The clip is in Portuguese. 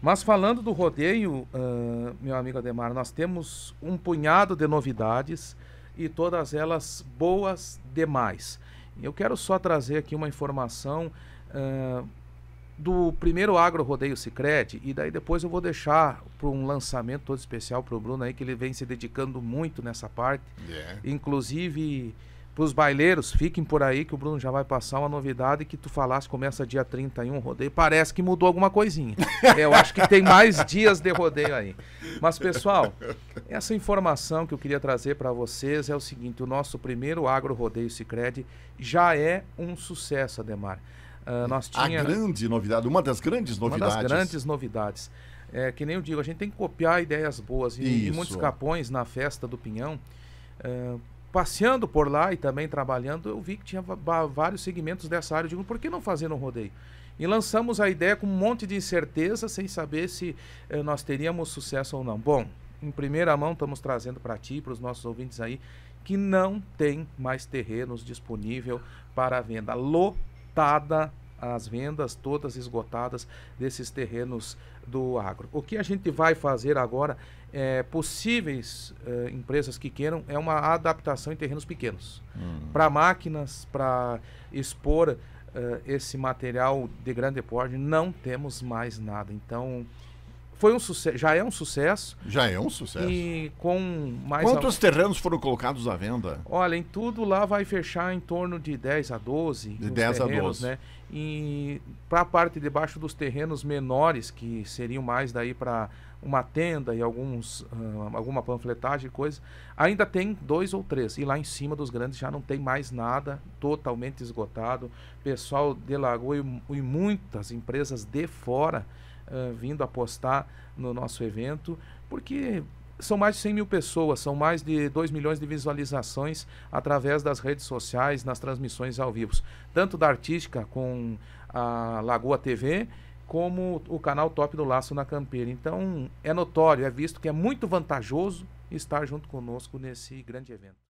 Mas falando do rodeio, meu amigo Ademar, nós temos um punhado de novidades e todas elas boas demais. Eu quero só trazer aqui uma informação do primeiro Agro Rodeio Sicredi, e daí depois eu vou deixar para um lançamento todo especial para o Bruno aí, que ele vem se dedicando muito nessa parte. Yeah. Inclusive para os baileiros, fiquem por aí que o Bruno já vai passar uma novidade que tu falaste, começa dia 31 rodeio, parece que mudou alguma coisinha. Eu acho que tem mais dias de rodeio aí. Mas pessoal, essa informação que eu queria trazer para vocês é o seguinte: o nosso primeiro Agro Rodeio Sicredi já é um sucesso, Ademar. A grande novidade, uma das grandes novidades. É, que nem eu digo, a gente tem que copiar ideias boas. E muitos capões na festa do Pinhão, passeando por lá e também trabalhando, eu vi que tinha vários segmentos dessa área. Eu digo, por que não fazer um rodeio? E lançamos a ideia com um monte de incerteza, sem saber se nós teríamos sucesso ou não. Bom, em primeira mão estamos trazendo para ti, para os nossos ouvintes aí, que não tem mais terrenos disponível para venda. Lotada as vendas, todas esgotadas desses terrenos do agro. O que a gente vai fazer agora é possíveis empresas que queiram é uma adaptação em terrenos pequenos, para máquinas, para expor esse material de grande porte. Não temos mais nada, então foi um sucesso, já é um sucesso. E com mais terrenos foram colocados à venda? Olha, em tudo lá vai fechar em torno de 10 a 12. De 10 terrenos, a 12. Né? E para a parte de baixo dos terrenos menores, que seriam mais daí para uma tenda e alguns, alguma panfletagem e coisa, ainda tem 2 ou 3. E lá em cima dos grandes já não tem mais nada, totalmente esgotado. Pessoal de Lagoa e muitas empresas de fora vindo apostar no nosso evento, porque são mais de 100 mil pessoas, são mais de 2 milhões de visualizações através das redes sociais, nas transmissões ao vivo, tanto da Artística com a Lagoa TV, como o canal Top do Laço na Campeira. Então é notório, é visto que é muito vantajoso estar junto conosco nesse grande evento.